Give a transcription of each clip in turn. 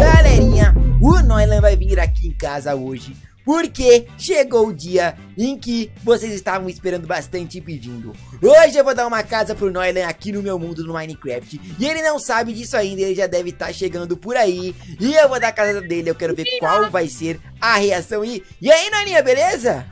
Galerinha, o Noylan vai vir aqui em casa hoje, porque chegou o dia em que vocês estavam esperando bastante e pedindo. Hoje eu vou dar uma casa pro Noylan aqui no meu mundo no Minecraft. E ele não sabe disso ainda, ele já deve estar chegando por aí. E eu vou dar a casa dele, eu quero ver qual vai ser a reação. E aí, Noylinha, beleza?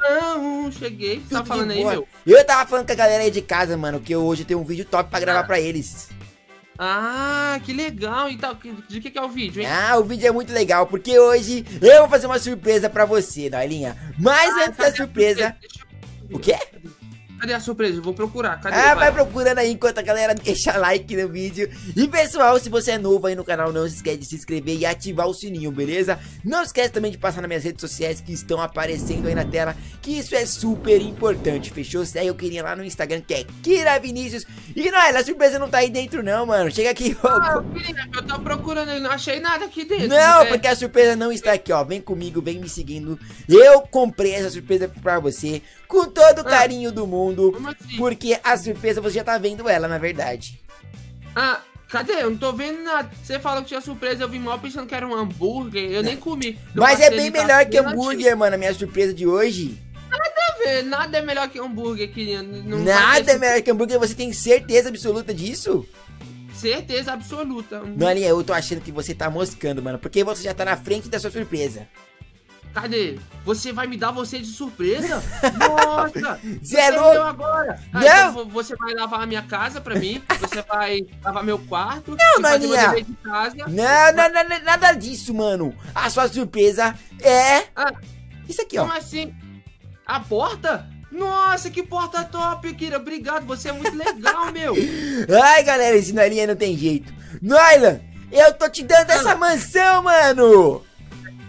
Não, cheguei. Você tá falando aí, meu? Eu tava falando com a galera aí de casa, mano, que eu hoje tenho um vídeo top pra gravar pra eles. Ah, que legal. E tal, de que é o vídeo, hein? Ah, o vídeo é muito legal, porque hoje eu vou fazer uma surpresa pra você, Noylinha. Mas antes da surpresa... O quê? Cadê a surpresa? Eu vou procurar. Cadê? Ah, vai procurando aí enquanto a galera deixa like no vídeo. E pessoal, se você é novo aí no canal, não se esquece de se inscrever e ativar o sininho, beleza? Não esquece também de passar nas minhas redes sociais que estão aparecendo aí na tela, que isso é super importante, fechou? Segue eu queria lá no Instagram, que é Kira Vinicius. E não, a surpresa não tá aí dentro não, mano. Chega aqui, ó. Ah, eu tô procurando e não achei nada aqui dentro. Não, porque a surpresa não está aqui, ó. Vem comigo, vem me seguindo. Eu comprei essa surpresa pra você com todo o carinho do mundo. Assim? Porque a surpresa você já tá vendo ela, na verdade. Ah, cadê? Eu não tô vendo nada. Você falou que tinha surpresa, eu vim mal pensando que era um hambúrguer. Eu nem comi. Mas é bem melhor que hambúrguer, mano, a minha surpresa de hoje. Nada a ver, nada é melhor que hambúrguer, querido. Nada é melhor que hambúrguer, você tem certeza absoluta disso? Certeza absoluta. Noylinha, eu tô achando que você tá moscando, mano, porque você já tá na frente da sua surpresa. Cadê? Você vai me dar você de surpresa? Nossa! Você é louco? Agora. Não! Então você vai lavar a minha casa pra mim, você vai lavar meu quarto, não, Noylinha! Não, nada disso, mano! A sua surpresa é... Ah, isso aqui, ó. Como assim? A porta? Nossa, que porta top, Kira! Obrigado, você é muito legal, meu! Ai, galera, esse Noylinha não tem jeito. Noylan, eu tô te dando essa mansão, mano!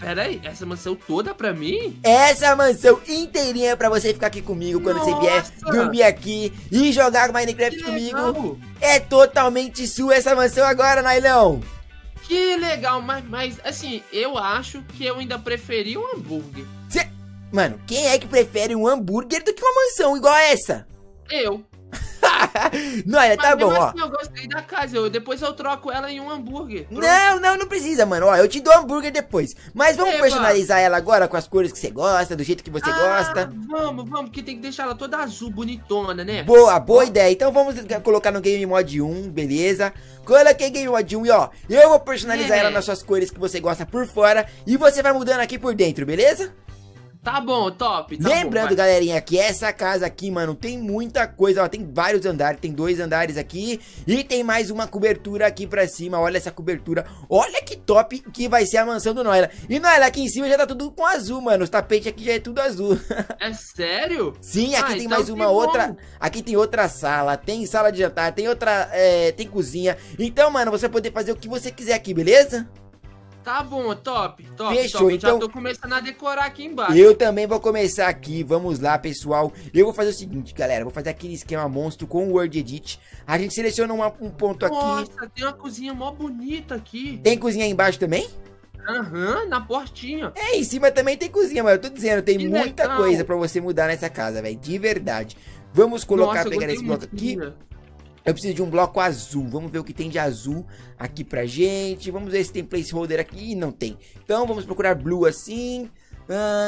Pera aí, essa mansão toda pra mim? Essa mansão inteirinha pra você ficar aqui comigo quando você vier dormir aqui e jogar Minecraft comigo. É totalmente sua essa mansão agora, Noylão. Que legal, mas assim, eu acho que eu ainda preferi um hambúrguer. Cê... Mano, quem é que prefere um hambúrguer do que uma mansão igual a essa? Eu. Noylan, tá bom, assim, ó. Eu gostei da casa, depois eu troco ela em um hambúrguer. Pronto. Não precisa, mano. Ó, eu te dou hambúrguer depois. Mas vamos personalizar ela agora com as cores que você gosta, do jeito que você gosta. Vamos, porque tem que deixar ela toda azul, bonitona, né? Boa ideia. Então vamos colocar no Game Mode 1, beleza? Coloquei Game Mode 1 e ó, eu vou personalizar ela nas suas cores que você gosta por fora e você vai mudando aqui por dentro, beleza? Tá bom, top. Tá Lembrando, galerinha, que essa casa aqui, mano, tem muita coisa. Ó, tem vários andares, tem 2 andares aqui. E tem mais uma cobertura aqui pra cima. Olha essa cobertura. Olha que top que vai ser a mansão do Noylan. E, Noylan, aqui em cima já tá tudo com azul, mano. Os tapetes aqui já é tudo azul. É sério? Sim, aqui tem então mais uma outra. Aqui tem outra sala. Tem sala de jantar, tem outra... tem cozinha. Então, mano, você vai poder fazer o que você quiser aqui, beleza? Tá bom, top. Fechou, top. Então, já tô começando a decorar aqui embaixo. Eu também vou começar aqui, vamos lá, pessoal. Eu vou fazer o seguinte, galera, vou fazer aquele esquema monstro com o Word Edit. A gente seleciona um ponto aqui. Nossa, tem uma cozinha mó bonita aqui. Tem cozinha aí embaixo também? Aham, na portinha. É, em cima também tem cozinha, mas eu tô dizendo, tem muita coisa pra você mudar nessa casa, velho, de verdade. Vamos colocar, pegar esse bloco aqui. Eu preciso de um bloco azul, vamos ver o que tem de azul aqui pra gente, vamos ver se tem placeholder aqui, não tem, então vamos procurar blue assim,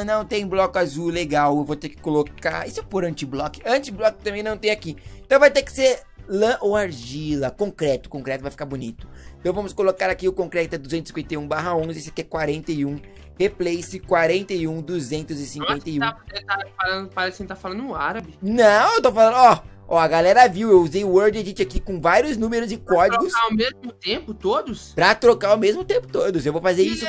não tem bloco azul, legal, eu vou ter que colocar, e se eu pôr anti-block? Anti-block também não tem aqui, então vai ter que ser lã ou argila, concreto vai ficar bonito, então vamos colocar aqui o concreto é 251/11, esse aqui é 41, replace 41, 251. Nossa, parece que você tá falando árabe. Não, eu tô falando, ó, a galera viu, eu usei o Word Edit aqui com vários números e códigos. Pra trocar ao mesmo tempo todos? Pra trocar ao mesmo tempo todos. Eu vou fazer isso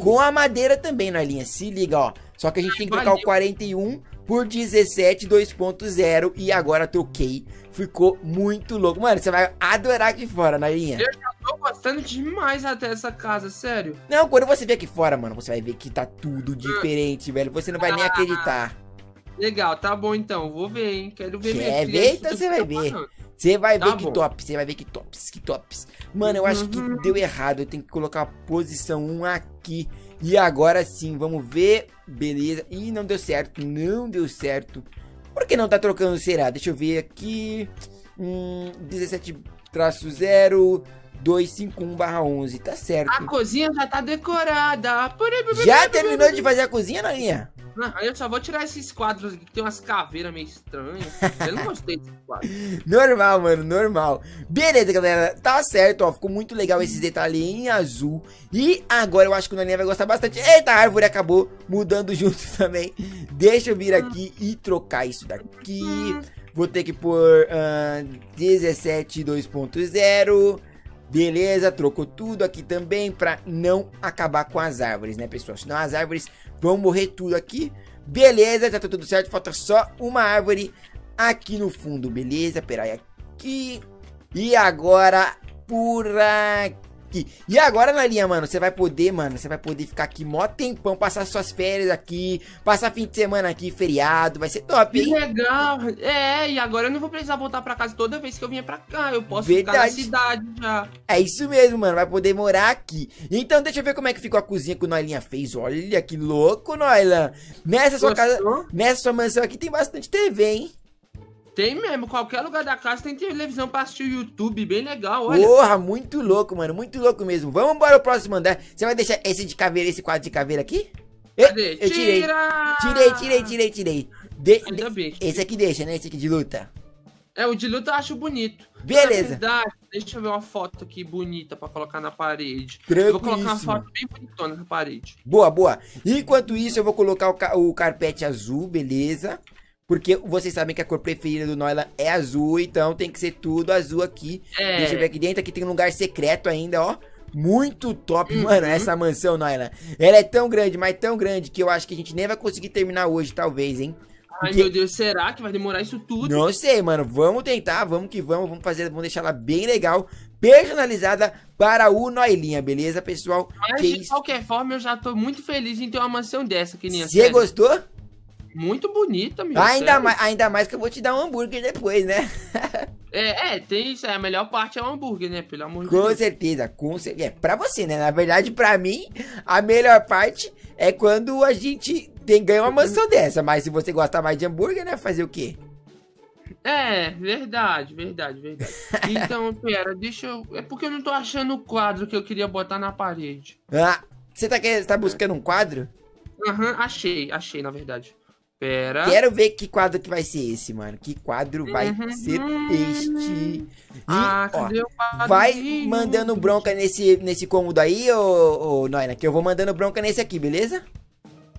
com a madeira também, Noylinha. Se liga, ó. Só que a gente tem que trocar o 41 por 17, 2.0. E agora troquei. Ficou muito louco. Mano, você vai adorar aqui fora, Noylinha. Eu já tô gostando demais até essa casa, sério. Não, quando você vier aqui fora, mano, você vai ver que tá tudo diferente, velho. Você não vai nem acreditar. Legal, tá bom então, vou ver, hein, quero ver mesmo. Quer ver? Então você vai ver. Você vai ver que top, você vai ver que tops. Mano, eu acho que deu errado, eu tenho que colocar a posição 1 aqui. E agora sim, vamos ver, beleza. Ih, não deu certo. Por que não tá trocando, será? Deixa eu ver aqui, 17 251/11, tá certo. A cozinha já tá decorada. Já terminou de fazer a cozinha, Nolinha? Não, eu só vou tirar esses quadros aqui, que tem umas caveiras meio estranhas. Eu não gostei desses quadros. Normal, mano, normal. Beleza, galera, tá certo, ó. Ficou muito legal esses detalhes em azul. E agora eu acho que o Nolinha vai gostar bastante. Eita, a árvore acabou mudando junto também. Deixa eu vir aqui e trocar isso daqui. Vou ter que pôr 17.2.0. Beleza, trocou tudo aqui também pra não acabar com as árvores, né, pessoal? Senão as árvores vão morrer tudo aqui. Beleza, já tá tudo certo. Falta só uma árvore aqui no fundo, beleza? Peraí, aqui. E agora por aqui. E agora, Nolinha, mano, você vai poder, ficar aqui mó tempão, passar suas férias aqui, passar fim de semana aqui, feriado, vai ser top, hein? Que legal. É, e agora eu não vou precisar voltar pra casa toda vez que eu vinha pra cá, eu posso ficar na cidade já. É isso mesmo, mano, vai poder morar aqui. Então deixa eu ver como é que ficou a cozinha que o Noylan fez, olha que louco, Noylan. Nessa sua casa, nessa sua mansão aqui tem bastante TV, hein? Tem mesmo, qualquer lugar da casa tem televisão pra assistir o YouTube, bem legal, olha. Porra, muito louco, mano, muito louco mesmo. Vamos para o próximo andar. Você vai deixar esse de caveira, esse quadro de caveira aqui? Cadê? Eu tirei. Tirei. Ainda bem. Esse aqui deixa, né? Esse aqui de luta. É, o de luta eu acho bonito. Beleza. Verdade, deixa eu ver uma foto aqui bonita pra colocar na parede. Eu vou colocar uma foto bem bonitona na parede. Boa, boa. Enquanto isso, eu vou colocar o carpete azul, beleza? Porque vocês sabem que a cor preferida do Noylan é azul, então tem que ser tudo azul aqui. É. Deixa eu ver aqui dentro, aqui tem um lugar secreto ainda, ó. Muito top, mano, essa mansão, Noylan. Ela é tão grande, mas tão grande, que eu acho que a gente nem vai conseguir terminar hoje, talvez, hein? Ai, porque... meu Deus, será que vai demorar isso tudo? Não sei, mano, vamos tentar, vamos que vamos, vamos deixar ela bem legal, personalizada para o Noylinha, beleza, pessoal? Mas de qualquer forma, eu já tô muito feliz em ter uma mansão dessa, que nem... Você gostou? Muito bonita, meu. Ainda mais que eu vou te dar um hambúrguer depois, né? Tem isso. A melhor parte é o hambúrguer, né? Pelo amor de Deus. Com certeza, com certeza. É pra você, né? Na verdade, pra mim, a melhor parte é quando a gente ganha uma mansão dessa. Mas se você gostar mais de hambúrguer, né? Fazer o quê? É, verdade. Então, pera, deixa eu... É porque eu não tô achando o quadro que eu queria botar na parede. Ah, você tá buscando um quadro? Aham, achei, na verdade. Pera. Quero ver que quadro que vai ser esse, mano. Que quadro vai ser este? E, cadê o quadro? Vai mandando bronca nesse cômodo aí, ô Noylan, que eu vou mandando bronca nesse aqui, beleza?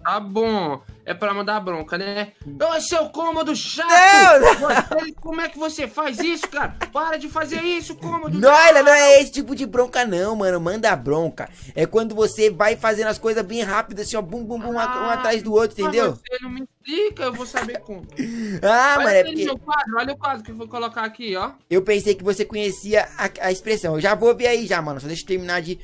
Tá bom. É pra mandar bronca, né? Ô, seu cômodo chato! Você, como é que você faz isso, cara? Para de fazer isso, cômodo! Noylan, não é esse tipo de bronca não, mano. Manda bronca. É quando você vai fazendo as coisas bem rápido, assim, ó, bum, bum, bum, um atrás do outro, entendeu? Você não me explica, eu vou saber como. Mano, é porque... Olha o quadro que eu vou colocar aqui, ó. Eu pensei que você conhecia a expressão. Eu já vou ver aí já, mano. Só deixa eu terminar de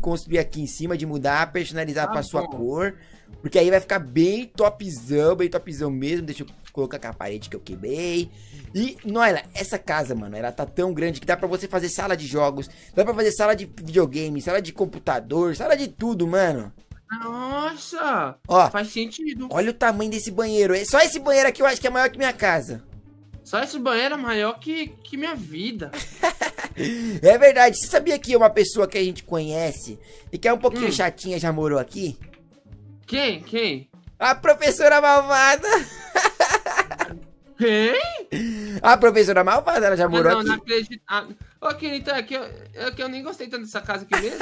construir aqui em cima, de mudar, personalizar pra sua cor. Porque aí vai ficar bem topzão mesmo. Deixa eu colocar aqui a parede que eu quebrei. E, Noylan, essa casa, mano, ela tá tão grande que dá pra você fazer sala de jogos, dá pra fazer sala de videogame, sala de computador, sala de tudo, mano. Nossa, ó, faz sentido. Olha o tamanho desse banheiro. Só esse banheiro aqui eu acho que é maior que minha casa. Só esse banheiro é maior que minha vida. É verdade. Você sabia que uma pessoa que a gente conhece e que é um pouquinho chatinha já morou aqui? Quem? Quem? A professora malvada. Quem? A professora malvada, ela já morou aqui. Não acredito. Ok, então é que eu nem gostei tanto dessa casa aqui mesmo.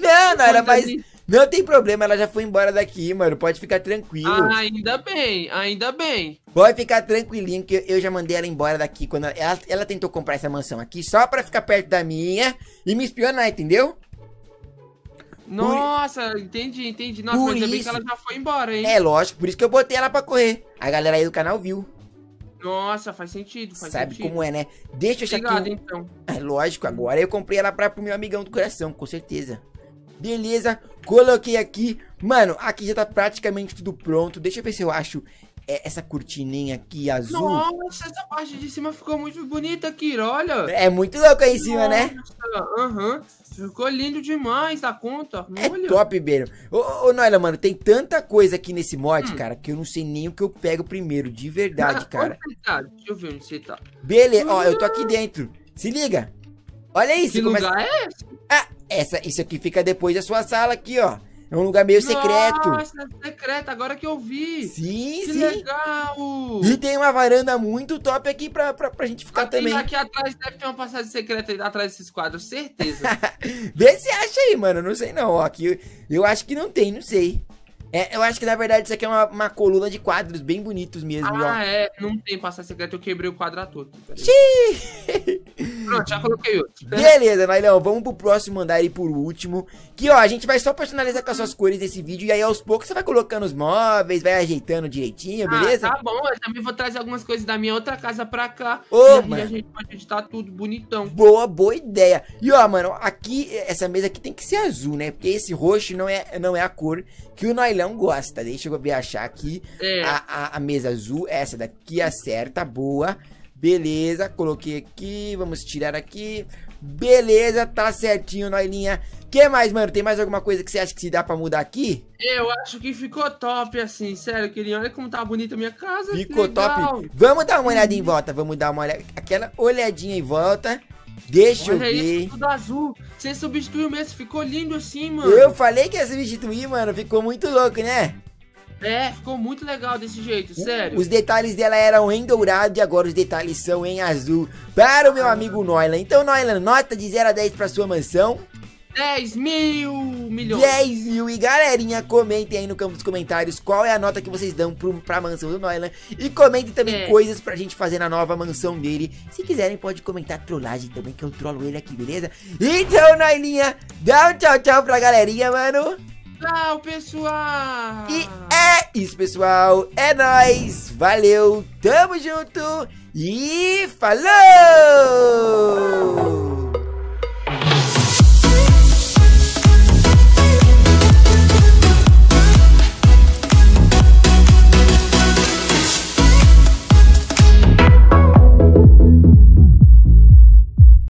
Não, ela faz... Não tem problema, ela já foi embora daqui, mano. Pode ficar tranquilo. Ainda bem. Pode ficar tranquilinho que eu já mandei ela embora daqui. Quando ela tentou comprar essa mansão aqui só pra ficar perto da minha e me espionar, entendeu? Nossa, entendi. Nossa, mas ainda bem que ela já foi embora, hein? É, lógico, por isso que eu botei ela pra correr. A galera aí do canal viu. Nossa, faz sentido. Sabe como é, né? Deixa eu chegar aqui. Então. É, lógico, agora eu comprei ela pro meu amigão do coração, com certeza. Beleza, coloquei aqui. Mano, aqui já tá praticamente tudo pronto. Deixa eu ver se eu acho essa cortininha aqui azul. Nossa, essa parte de cima ficou muito bonita, Kira, olha. É muito louco aí em cima, né? Aham. Ficou lindo demais da conta. Olha. É top, Beiro. Ô, Noylan, mano, tem tanta coisa aqui nesse mod, cara, que eu não sei nem o que eu pego primeiro, de verdade, cara. Onde você tá? Deixa eu ver onde você tá. Beleza, ó, eu tô aqui dentro. Se liga. Olha isso. Que começa... lugar é esse? Ah, isso aqui fica depois da sua sala aqui, ó. É um lugar meio secreto. Nossa, secreto, agora que eu vi. Sim, que sim. Legal. E tem uma varanda muito top aqui pra gente ficar também. Aqui atrás deve ter uma passagem secreta aí, atrás desses quadros, certeza. Vê se acha aí, mano. Não sei não, ó. Aqui, eu acho que não tem, não sei. É, eu acho que, na verdade, isso aqui é uma coluna de quadros bem bonitos mesmo, ó. Ah, é. Não tem passagem secreta, eu quebrei o quadro todo. Xiii. Pronto, já coloquei outro. Beleza, Noylão, vamos pro próximo andar e por último. Que, ó, a gente vai só personalizar com as suas cores desse vídeo. E aí, aos poucos, você vai colocando os móveis, vai ajeitando direitinho, beleza? Tá bom, eu também vou trazer algumas coisas da minha outra casa pra cá. E a gente pode editar tudo bonitão. Boa ideia. E, ó, mano, aqui, essa mesa aqui tem que ser azul, né? Porque esse roxo não é a cor que o Noylão gosta. Deixa eu ver, achar aqui a mesa azul, essa daqui acerta, boa, beleza, coloquei aqui, vamos tirar aqui, beleza, tá certinho, Noylinha. Que mais, mano? Tem mais alguma coisa que você acha que se dá pra mudar aqui? Eu acho que ficou top, assim, sério, querido, olha como tá bonita a minha casa. Ficou top, vamos dar uma olhada em volta, vamos dar uma olhada, aquela olhadinha em volta. Deixa eu ver. Isso, tudo azul. Você substituiu mesmo, ficou lindo assim, mano. Eu falei que ia substituir, mano. Ficou muito louco, né? É, ficou muito legal desse jeito, sério. Os detalhes dela eram em dourado e agora os detalhes são em azul. Para o meu amigo Noylan. Então, Noylan, nota de 0 a 10 pra sua mansão. 10 mil milhões. 10 mil. E galerinha, comentem aí no campo dos comentários qual é a nota que vocês dão pra mansão do Noylan. E comentem também coisas pra gente fazer na nova mansão dele. Se quiserem, pode comentar trollagem também, que eu trollo ele aqui, beleza? Então, Noylinha, dá um tchau, tchau pra galerinha, mano. Tchau, pessoal. E é isso, pessoal. É nóis. Valeu. Tamo junto. E falou.